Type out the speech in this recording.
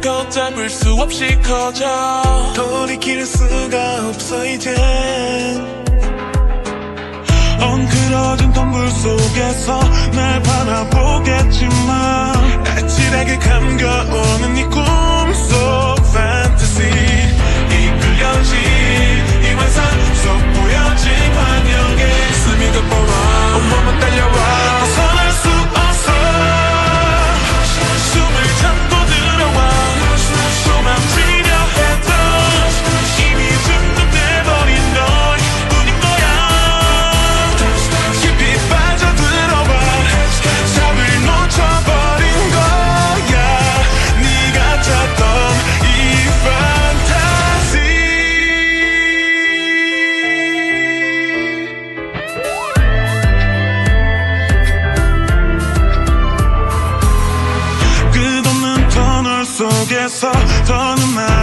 걷잡을 수 없이 커져 돌이킬 수가 없어 이젠 엉클어진 덤불 속에서 날 바라보겠지만 아찔하게 감겨오는 이 꿈속 fantasy 이끌려진 이 환상 속 보여진 환영에 숨이 가버려 온몸은 달려와 벗어날 수 없어 속에서 더는 나